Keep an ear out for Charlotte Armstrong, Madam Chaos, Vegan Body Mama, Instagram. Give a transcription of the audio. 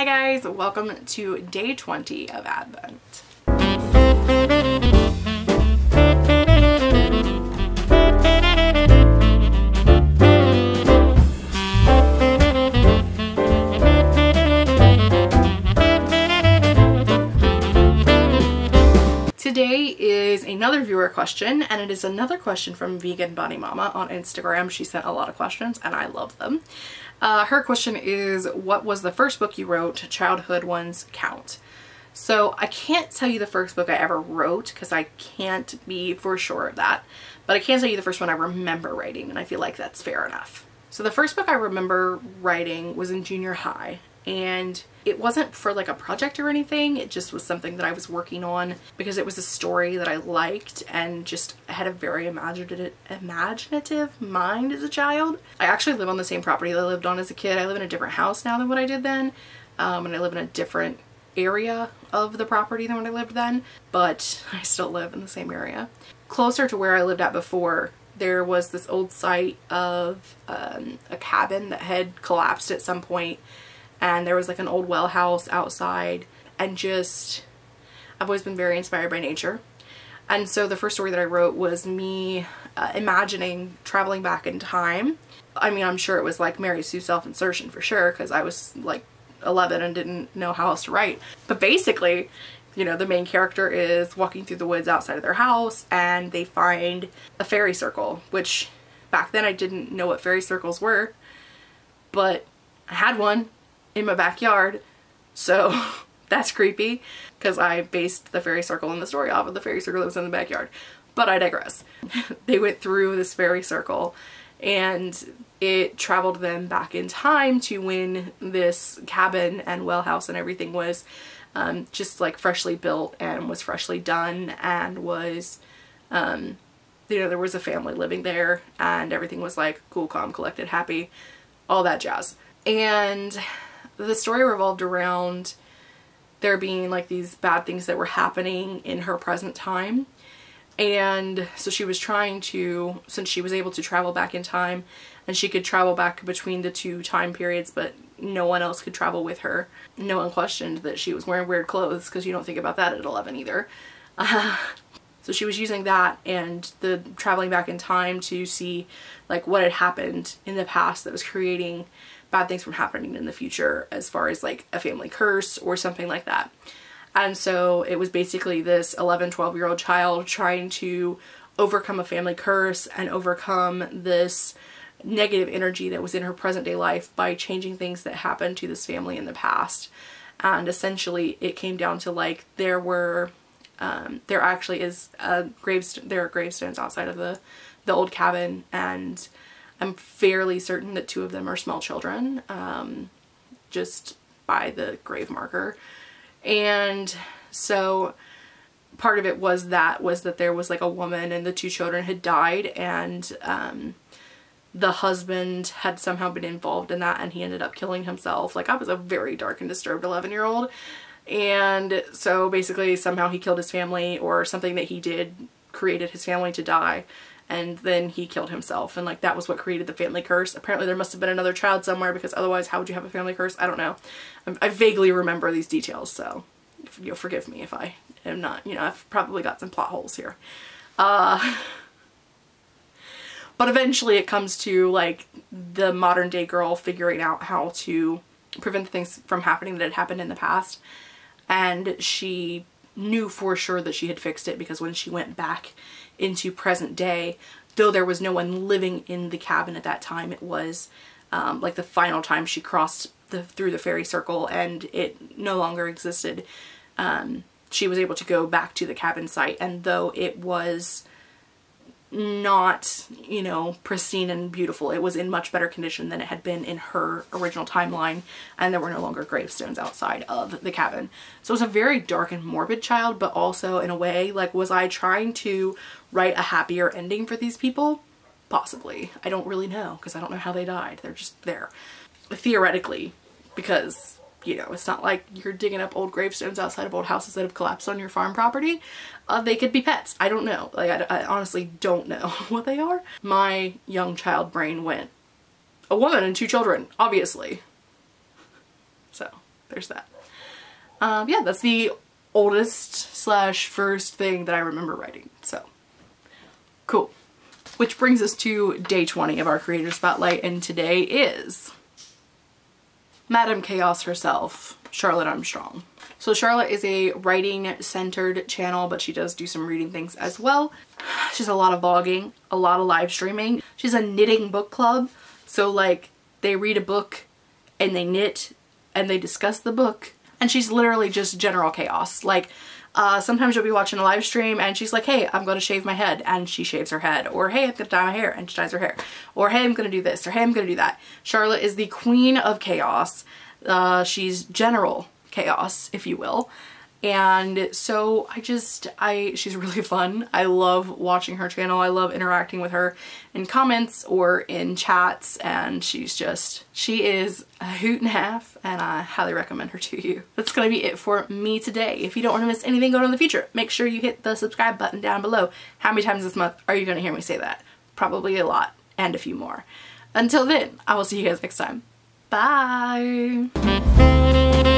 Hi guys, welcome to day 20 of Advent. Today is another viewer question, and it is another question from Vegan Body Mama on Instagram. She sent a lot of questions and I love them. Her question is, what was the first book you wrote? Childhood ones count. So I can't tell you the first book I ever wrote because I can't be for sure of that, but I can tell you the first one I remember writing, and I feel like that's fair enough. So the first book I remember writing was in junior high, and it wasn't for like a project or anything. It just was something that I was working on because it was a story that I liked and just had a very imaginative mind as a child. I actually live on the same property that I lived on as a kid. I live in a different house now than what I did then, and I live in a different area of the property than when I lived then, but I still live in the same area. Closer to where I lived at before, there was this old site of a cabin that had collapsed at some point, and there was like an old well house outside, and just I've always been very inspired by nature. And so the first story that I wrote was me imagining traveling back in time. I mean, I'm sure it was like Mary Sue self-insertion for sure, because I was like 11 and didn't know how else to write. But basically, you know, the main character is walking through the woods outside of their house and they find a fairy circle, which back then I didn't know what fairy circles were, but I had one in my backyard, so that's creepy because I based the fairy circle in the story off of the fairy circle that was in the backyard. But I digress. They went through this fairy circle and it traveled them back in time to when this cabin and well house and everything was just like freshly built and was freshly done and was you know, there was a family living there and everything was like cool, calm, collected, happy, all that jazz. And the story revolved around there being like these bad things that were happening in her present time. And so she was trying to, since she was able to travel back in time and she could travel back between the two time periods, but no one else could travel with her. No one questioned that she was wearing weird clothes, because you don't think about that at 11 either. So she was using that and the traveling back in time to see like what had happened in the past that was creating bad things from happening in the future, as far as like a family curse or something like that. And so it was basically this 11, 12-year-old child trying to overcome a family curse and overcome this negative energy that was in her present day life by changing things that happened to this family in the past. And essentially it came down to like there were there actually is a there are gravestones outside of the old cabin, and I'm fairly certain that two of them are small children, just by the grave marker. And so part of it was that there was like a woman and the two children had died, and the husband had somehow been involved in that and he ended up killing himself. Like, I was a very dark and disturbed 11-year-old. And so basically somehow he killed his family, or something that he did created his family to die. And then he killed himself, and like that was what created the family curse. Apparently there must have been another child somewhere, because otherwise how would you have a family curse? I don't know. I vaguely remember these details, so you'll forgive me if I am not, you know, I've probably got some plot holes here. But eventually it comes to like the modern day girl figuring out how to prevent things from happening that had happened in the past, and she knew for sure that she had fixed it, because when she went back into present day, though there was no one living in the cabin at that time, it was like the final time she crossed through the fairy circle and it no longer existed. She was able to go back to the cabin site, and though it was not, you know, pristine and beautiful, it was in much better condition than it had been in her original timeline, and there were no longer gravestones outside of the cabin. So it was a very dark and morbid child, but also in a way, like, was I trying to write a happier ending for these people? Possibly. I don't really know, because I don't know how they died. They're just there. Theoretically, because, you know, it's not like you're digging up old gravestones outside of old houses that have collapsed on your farm property. They could be pets. I don't know. Like, I honestly don't know what they are. My young child brain went, a woman and two children, obviously. So there's that. Yeah, that's the oldest / first thing that I remember writing, so cool. Which brings us to day 20 of our Creator Spotlight, and today is Madam Chaos herself, Charlotte Armstrong. So Charlotte is a writing-centered channel, but she does do some reading things as well. She's a lot of vlogging, a lot of live streaming. She's a knitting book club, so like they read a book and they knit and they discuss the book, and she's literally just general chaos. Like sometimes you'll be watching a live stream and she's like, hey, I'm gonna shave my head, and she shaves her head, or hey, I'm gonna dye my hair, and she dyes her hair, or hey, I'm gonna do this, or hey, I'm gonna do that. Charlotte is the queen of chaos. She's general chaos, if you will, and so she's really fun. I love watching her channel. I love interacting with her in comments or in chats, and she is a hoot and a half, and I highly recommend her to you. That's gonna be it for me today. If you don't want to miss anything going on in the future, make sure you hit the subscribe button down below. How many times this month are you gonna hear me say that? Probably a lot, and a few more. Until then, I will see you guys next time. Bye.